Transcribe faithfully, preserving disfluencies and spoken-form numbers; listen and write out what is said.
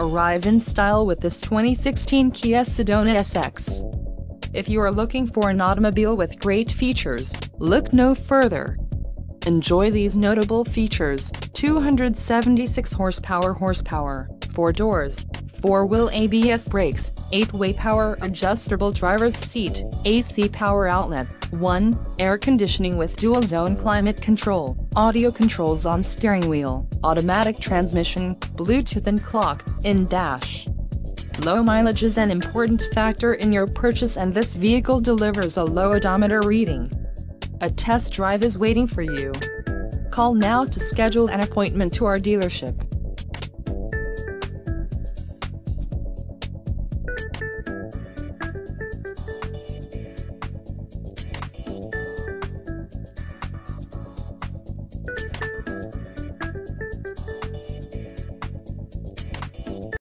Arrive in style with this twenty sixteen Kia Sedona S X. If you are looking for an automobile with great features, look no further. Enjoy these notable features: two hundred seventy-six horsepower horsepower, four doors, four-wheel A B S brakes, eight-way power adjustable driver's seat, A C power outlet, one, air conditioning with dual-zone climate control, audio controls on steering wheel, automatic transmission, Bluetooth and clock in dash. Low mileage is an important factor in your purchase, and this vehicle delivers a low odometer reading. A test drive is waiting for you. Call now to schedule an appointment to our dealership.